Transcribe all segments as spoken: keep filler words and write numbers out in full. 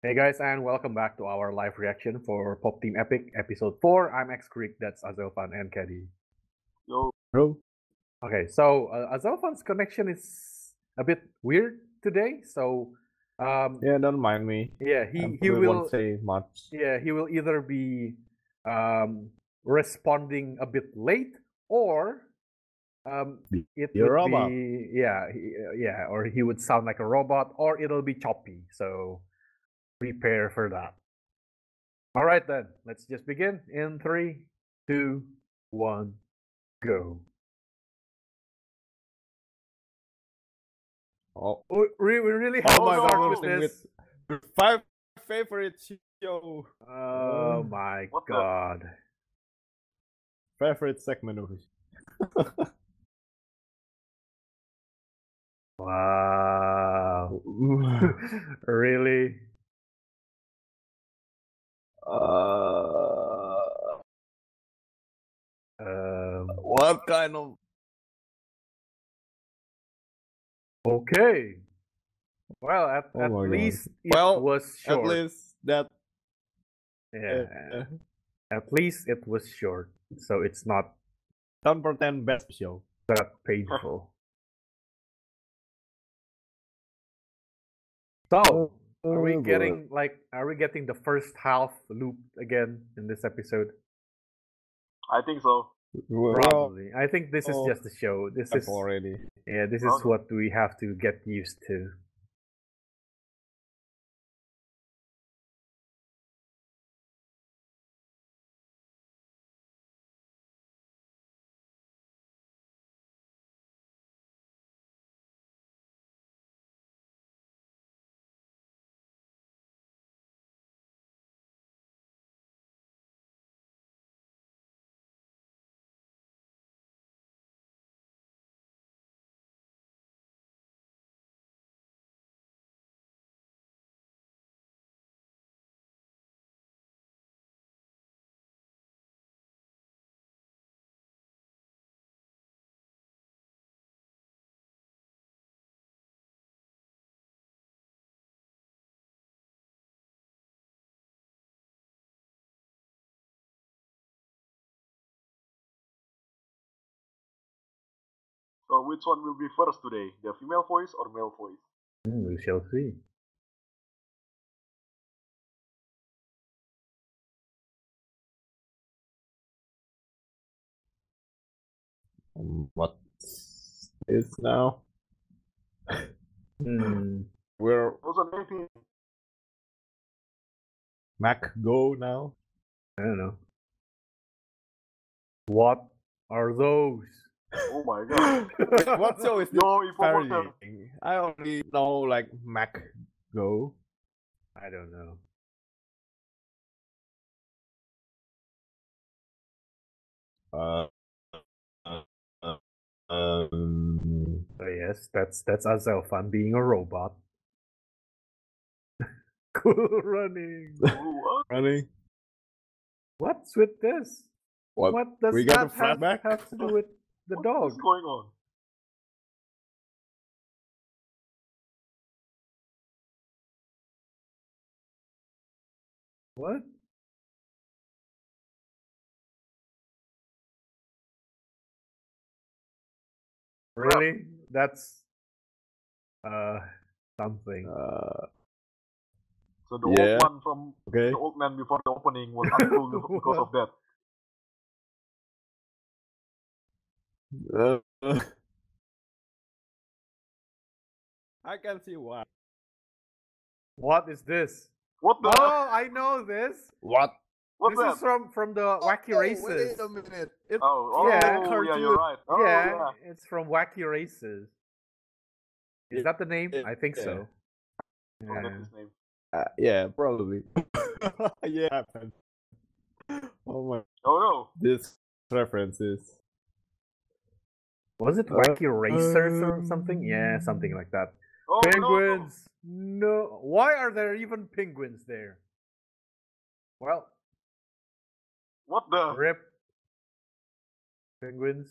Hey guys, and welcome back to our live reaction for Pop Team Epic episode four. I'm X-Creek, that's Azofan and Caddy. Yo. Bro. Okay, so uh, Azofan's connection is a bit weird today, so um yeah, don't mind me. Yeah, he um, he will won't say much. Yeah, he will either be um responding a bit late or um it You're would robot. be yeah, he, yeah, or he would sound like a robot or it'll be choppy. So prepare for that. All right, then. Let's just begin in three, two, one, go. Oh, we, we really have oh to start God, with this. With five favorites, yo. Oh my what God. The... Favorite segment of it. Wow. Really? Uh, um, what kind of? Okay. Well, at, oh at least God. it well, was short. At least that. Yeah. Uh, at least it was short, so it's not ten for ten best show. That painful. So. Are we getting like? Are we getting the first half looped again in this episode? I think so. Probably. I think this is oh, just a show. This is already. Yeah, this is what we have to get used to. So which one will be first today, the female voice or male voice? Mm, we shall see. Um, what is now? mm. We're Mac go now. I don't know. What are those? Oh my God! Wait, what show is no, parody? I only know like Mac Go. I don't know. Uh, uh, uh um. Oh, yes, that's that's Azelfan being a robot. Cool running. What? Running. What's with this? What, what does we that have, have to do with? The what dog. What's going on? What? Really? That's uh something. Uh, so the yeah. old man from okay. the old man before the opening was uncool because of that. Uh, I can see why. What is this? What the? Oh, I know this. What? What's this that? is from from the oh, Wacky Races. Wait a minute. It, oh, oh, yeah, oh yeah, you're right. Oh, yeah, yeah, it's from Wacky Races. Is it, that the name? It, I think yeah. so. Yeah. Oh, that's his name. Uh, yeah, probably. Yeah. Oh my. Oh no. This references. Was it Wacky uh, Racers um, or something? Yeah, something like that. Oh, penguins! No, no. no! Why are there even penguins there? Well... What the? Rip. Penguins.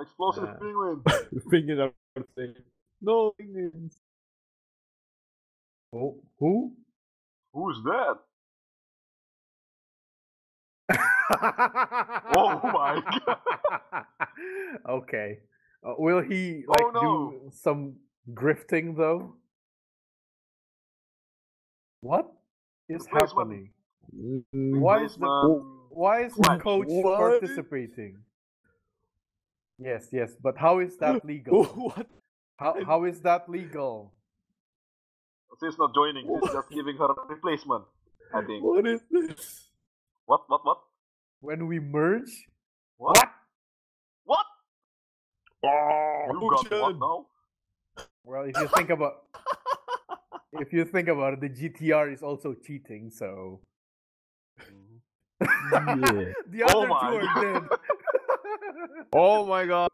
Explosive uh, penguins! Penguins are saying, no penguins! Oh, who? Who's that? Oh my god. Okay. Uh, will he like oh, no. do some grifting though? What is happening? Why is the why is the coach what? participating? Yes, yes, but how is that legal? What? How how is that legal? She's not joining. She's just giving her a replacement, I think. What is this? What? What? What? When we merge? What? What? What? Oh, you got what now? Well, if you think about, if you think about it, the G T R is also cheating. So yeah. the other oh two are dead. Oh my god!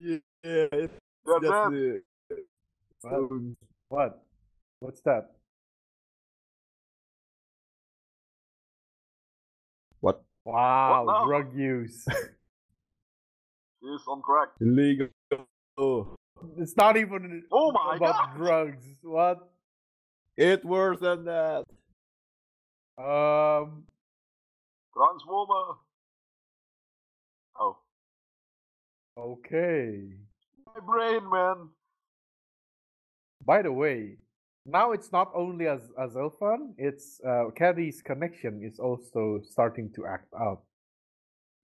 Yeah, it's, that's, that's it. it. What? What? What's that? What? Wow, what drug use. This is on crack. Illegal. Oh. It's not even oh my about God. drugs. What? It's worse than that. Um. Transformer. Oh. Okay. My brain, man. By the way, now it's not only as as Elfan, it's uh Caddy's connection is also starting to act out.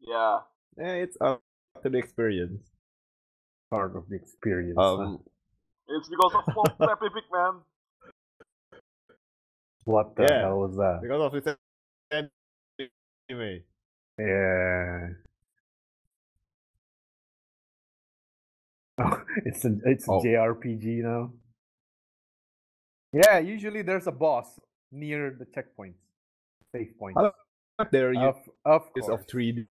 Yeah. Yeah, it's up to the experience. Part of the experience. Um, huh? It's because of Pop Team Epic, man. What the yeah, hell was that? Because of the anime. Yeah. Oh, it's a it's a oh. J R P G now. Yeah, usually there's a boss near the checkpoints, save points. There you of, of is course. of three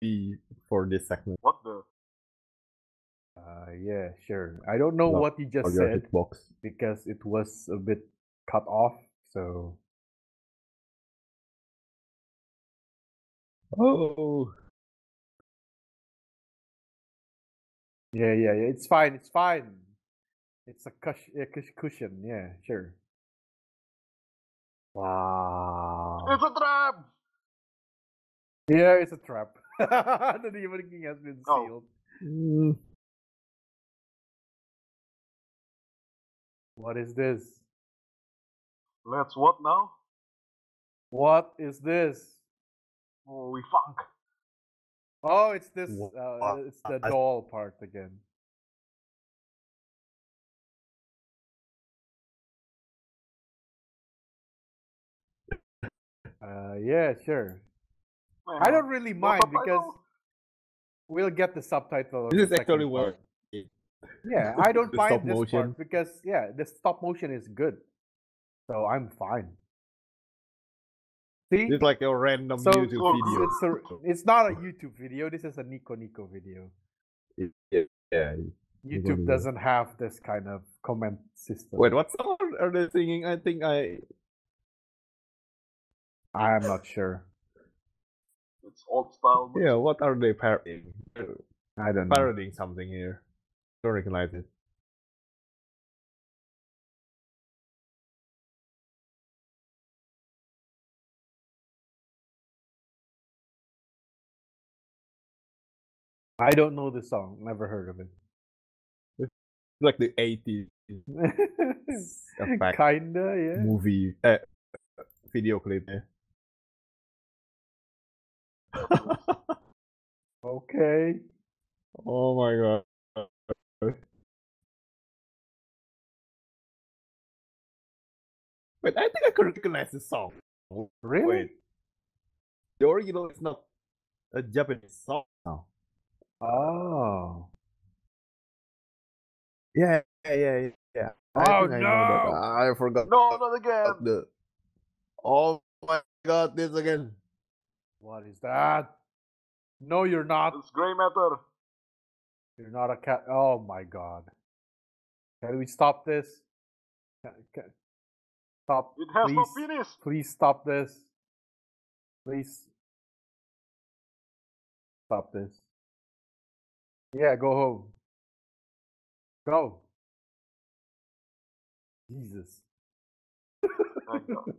D for this segment. What the? Uh, yeah, sure. I don't know no, what you just said hitbox. because it was a bit cut off. So. Oh. Yeah, yeah, yeah. It's fine. It's fine. It's a, cush- a cush- cushion, yeah, sure. Wow. It's a trap! Yeah, it's a trap. The Demon King has been sealed. Oh. What is this? Let's what now? What is this? Oh, we funk. Oh, it's this, uh, it's the I- doll part again. Uh, yeah, sure. Well, I don't really mind no, because we'll get the subtitle. This is actually worth it. Yeah, I don't mind this motion. part because, yeah, the stop motion is good. So I'm fine. See? It's like a random so, YouTube so, video. It's, a, it's not a YouTube video. This is a Nico Nico video. It, it, yeah. YouTube doesn't have this kind of comment system. Wait, what song are they singing? I think I... I'm not sure. It's old style. Yeah, what are they parodying? I don't know. Parodying something here. Don't recognize it. I don't know the song. Never heard of it. It's like the eighties. Kinda, yeah. Movie. Uh, video clip, yeah. Okay. Oh my god. Wait, I think I could recognize this song. Really? Wait. The original is not a Japanese song now. Oh. Yeah, yeah, yeah, yeah. Oh no! I, I forgot. No, not again. The... Oh my god, this again. What is that? No, you're not. It's gray matter. You're not a cat. Oh my god. Can we stop this? Can, can... Stop. It has please, not finished. Please stop this. Please. Stop this. Yeah, go home. Go. Jesus. Thank God.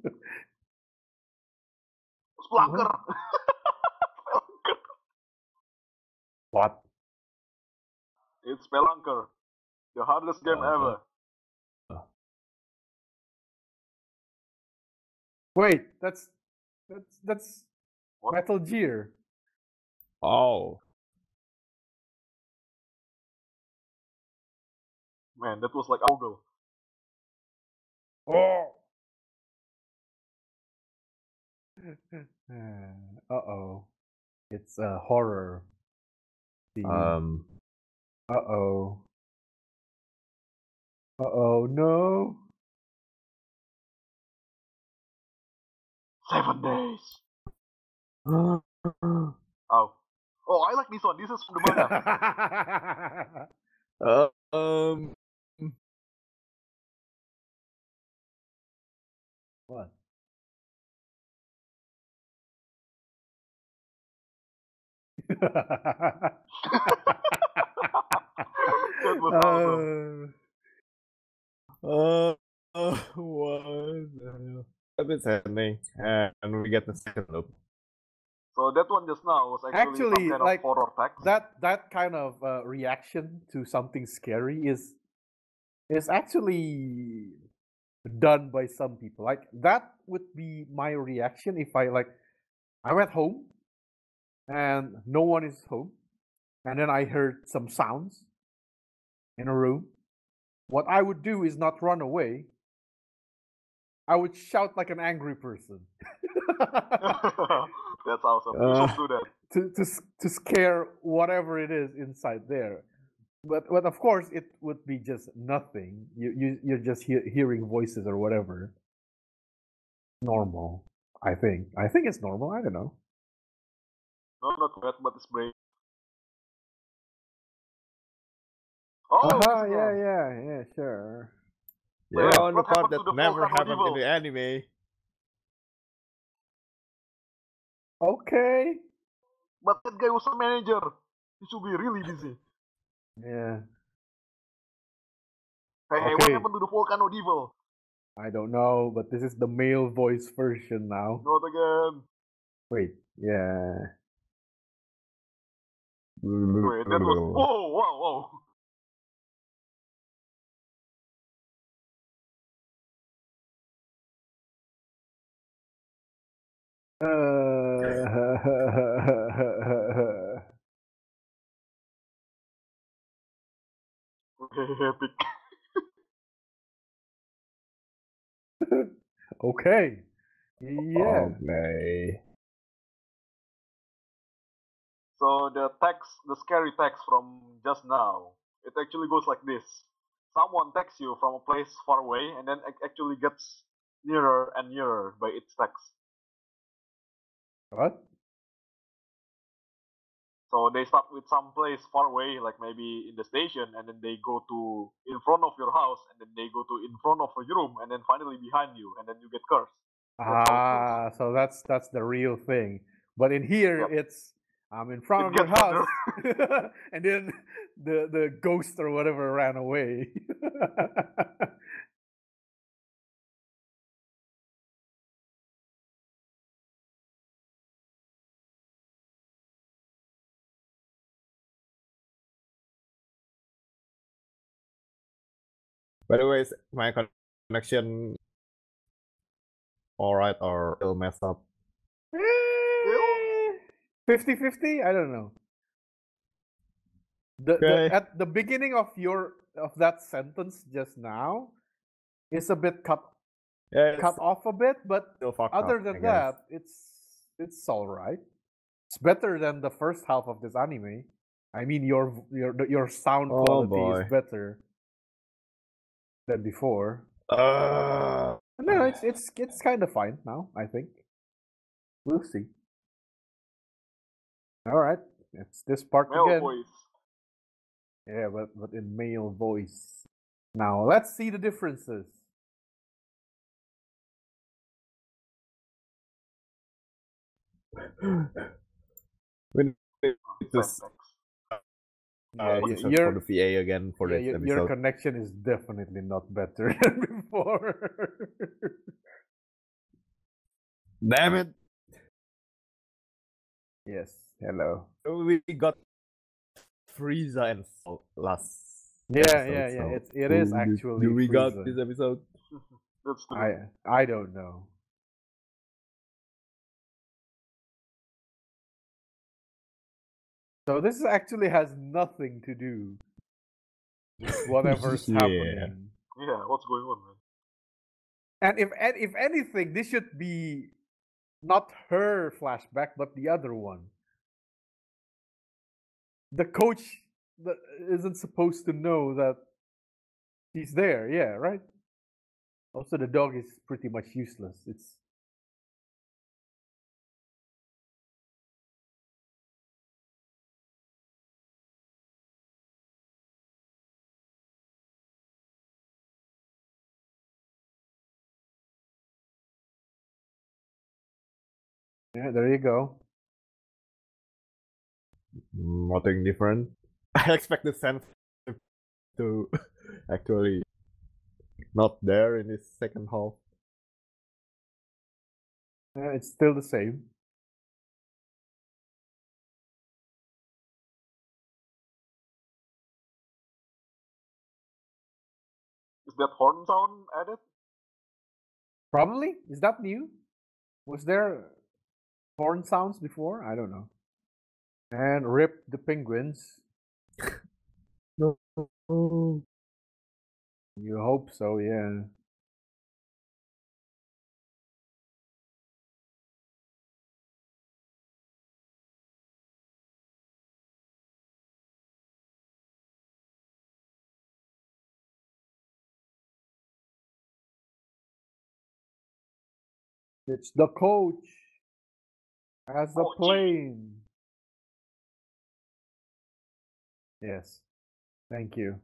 Slacker. Spelunker. What? It's Spelunker. The hardest game uh, ever. Uh. Wait, that's that's that's what? Metal Gear. Oh. Man, that was like Algo. Oh. Uh oh. It's a uh, horror. Theme. Um. Uh oh. Uh oh, no. Seven days. Oh. Oh, I like this one. This is from the manga. uh, um. What? That was awesome. Uh, uh, what? It's happening, and we get the second loop. So that one just now was actually, actually some kind like of horror text. That that kind of uh, reaction to something scary is is actually done by some people. Like that would be my reaction if I like I'm at home and no one is home, and then I heard some sounds in a room. What I would do is not run away. I would shout like an angry person. That's awesome. Uh, do that. To to to scare whatever it is inside there. But but of course it would be just nothing. You you you're just he hearing voices or whatever. Normal, I think. I think it's normal. I don't know. No, not bad, but it's brave. Oh uh -huh, yeah, yeah, yeah, sure. Yeah, yeah. On the part that never happened in the anime. Okay. But that guy was a manager. He should be really busy. Yeah. Hey, hey, okay. What happened to the volcano devil? I don't know, but this is the male voice version now. Not again. Wait, yeah. Wait, that was. Whoa, whoa, whoa. Uh, Epic. Okay. Yeah. Okay. So the text, the scary text from just now, it actually goes like this. Someone texts you from a place far away and then it actually gets nearer and nearer by its text. What? So they start with some place far away, like maybe in the station, and then they go to in front of your house, and then they go to in front of your room, and then finally behind you, and then you get cursed. That's ah, so that's that's the real thing. But in here, yep. It's I'm in front it of your house, and then the the ghost or whatever ran away. By the way, is my connection alright or it'll mess up? fifty fifty? I don't know. The, okay. the, at the beginning of your of that sentence just now, it's a bit cut yeah, cut off a bit, but other up, than that, it's it's alright. It's better than the first half of this anime. I mean, your your your sound oh, quality boy. is better. Than before. Uh, no, it's it's it's kind of fine now. I think we'll see. All right, it's this part male again. Voice. Yeah, but but in male voice. Now let's see the differences. When it's Uh, yeah, your, for the V A again for yeah, the your connection is definitely not better than before. Damn it! Yes, hello. We got Frieza and Salt last. Yeah, episode, yeah, yeah. So it's, it is do, actually. Do we Frieza. Got this episode? That's the I I don't know. So this actually has nothing to do with whatever's yeah. happening. Yeah, what's going on, man? And if if anything, this should be not her flashback, but the other one. The coach that isn't supposed to know that she's there. Yeah, right? Also, the dog is pretty much useless. It's yeah, there you go. Nothing different. I expect the sense to actually not there in this second half. Yeah, it's still the same. Is that horn sound added? Probably. Is that new? Was there horn sounds before? I don't know. And rip the penguins. No. You hope so, yeah. It's the coach as a plane. Yes. Thank you.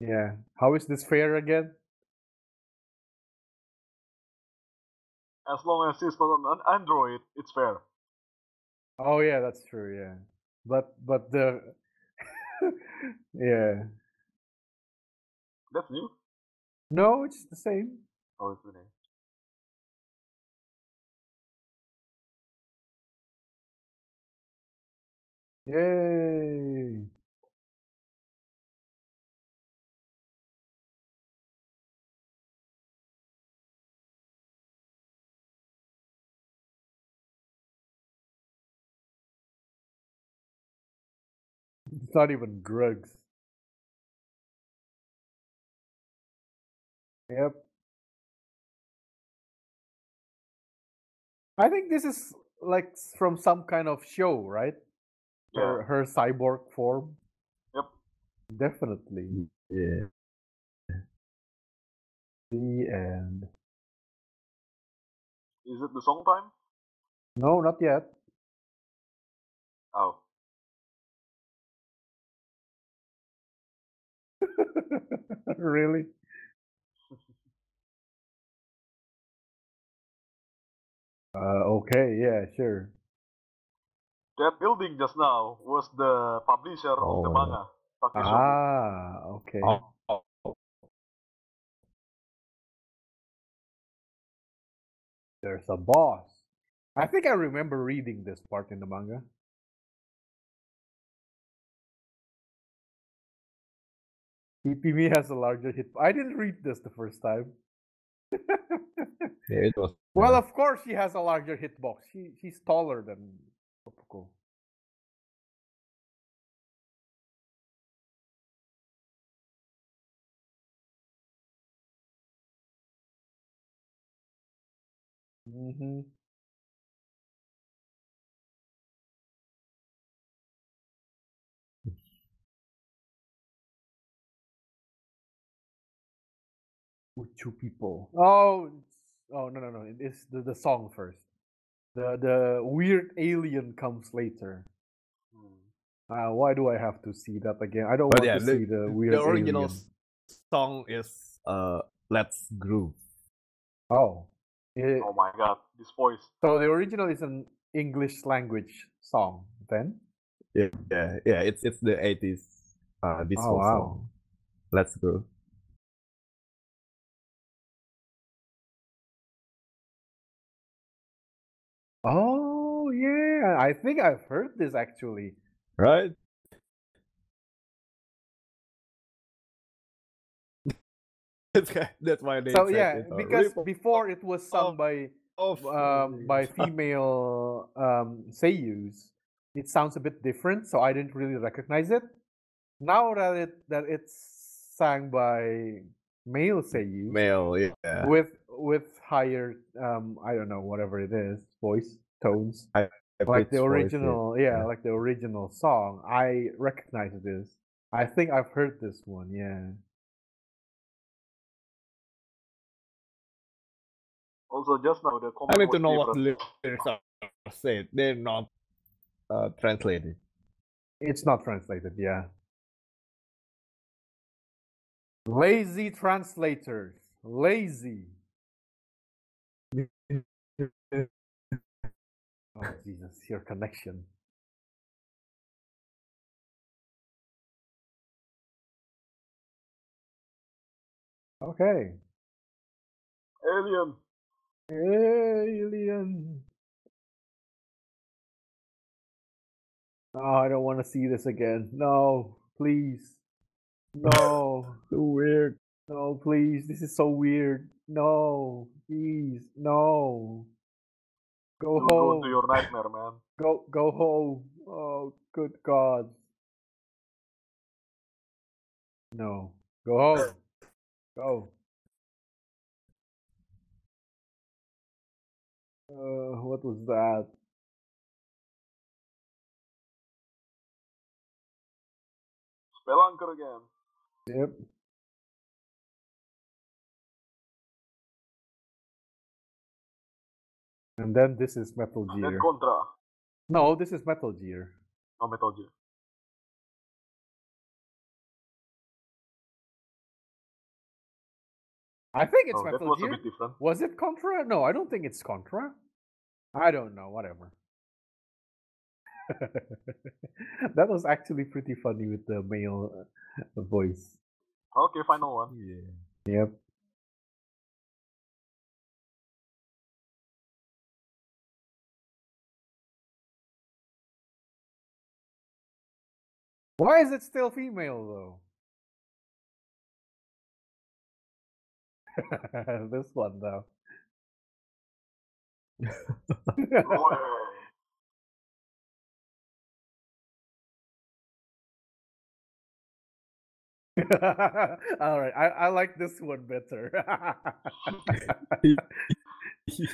Yeah. How is this fair again? As long as it's not on an Android, it's fair. Oh yeah, that's true, yeah. But but the yeah. That's new? No, it's the same. Oh, it's the name. Yay! It's not even drugs. Yep. I think this is like from some kind of show, right? Yeah. Her, her cyborg form. Yep. Definitely. Yeah. The end. Is it the song time? No, not yet. Oh. Really? uh, okay, yeah, sure. That building just now was the publisher oh. of the manga. Publisher. Ah, okay. Oh. Oh. There's a boss. I think I remember reading this part in the manga. T P M has a larger hit. I didn't read this the first time. Yeah, it was. Well, of course she has a larger hitbox. She she's taller than Topuko. Mm-hmm. Two people. Oh, oh no no no! It's the, the song first. The the weird alien comes later. Hmm. Uh, why do I have to see that again? I don't but want yeah, to the, see the weird. The original alien. Song is uh, "Let's Groove." Oh. It, oh my God! This voice. So the original is an English language song. Then. Yeah yeah yeah. It's it's the eighties. Uh, this oh, whole wow. song. Let's Groove. Oh yeah, I think I've heard this actually. Right? That's why they so, said yeah, it. Because before it was sung by um, by female um, seiyus. It sounds a bit different, so I didn't really recognize it. Now that it that it's sang by male seiyus, male, yeah, with with higher um, I don't know whatever it is, voice tones, I, I like the original, voice, yeah, yeah, like the original song. I recognize this. I think I've heard this one, yeah. Also, just now the comment. I need to know what the lyrics are said. They're not uh, translated. It's not translated, yeah. Lazy translators, lazy. Oh Jesus, your connection. Okay. Alien. Alien. Oh, I don't want to see this again. No, please. No. So weird. No, please. This is so weird. No, please. No. Go You'll home. Go to your nightmare, man. Go, go home. Oh, good God. No. Go home. Go. Uh, what was that? Spelunker again. Yep. And then this is Metal Gear. Dead Contra. No, this is Metal Gear. No, Metal Gear. I think it's oh, Metal was Gear. Was it Contra? No, I don't think it's Contra. I don't know, whatever. That was actually pretty funny with the male uh, voice. Okay, final one. Yeah. Yep. Why is it still female though? This one though. All right, I, I like this one better.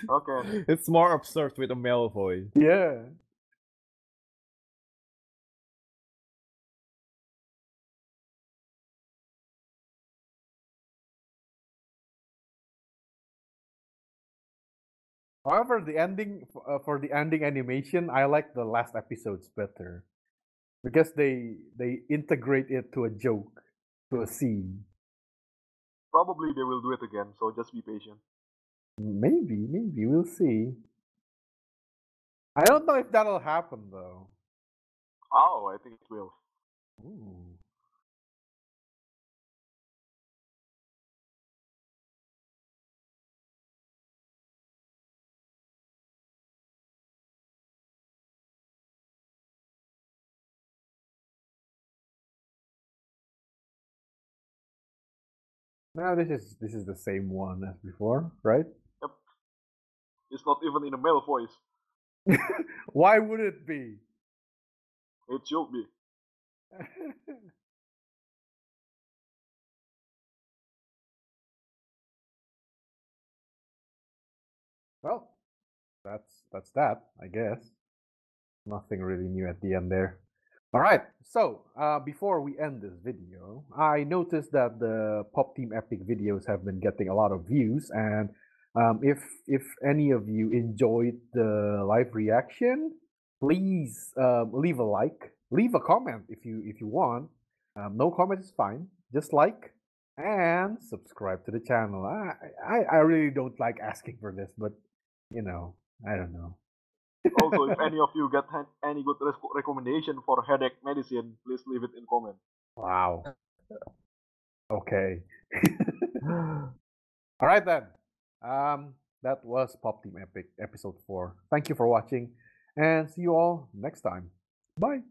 Okay, it's more absurd with a male voice. Yeah. However, the ending uh, for the ending animation, I like the last episodes better because they they integrate it to a joke, to a scene. Probably they will do it again, so just be patient. Maybe, maybe we'll see. I don't know if that'll happen though. Oh, I think it will. Ooh. No, this is this is the same one as before, right? Yep. It's not even in a male voice. Why would it be? It should be. Well, that's that's that, I guess. Nothing really new at the end there. Alright, so uh, before we end this video, I noticed that the Pop Team Epic videos have been getting a lot of views, and um, if if any of you enjoyed the live reaction, please uh, leave a like, leave a comment if you if you want. Um, no comment is fine, just like and subscribe to the channel. I, I, I really don't like asking for this, but you know, I don't know. Also, if any of you get any good recommendation for headache medicine, please leave it in comment. Wow. Okay. All right then. Um, that was Pop Team Epic episode four. Thank you for watching, and see you all next time. Bye!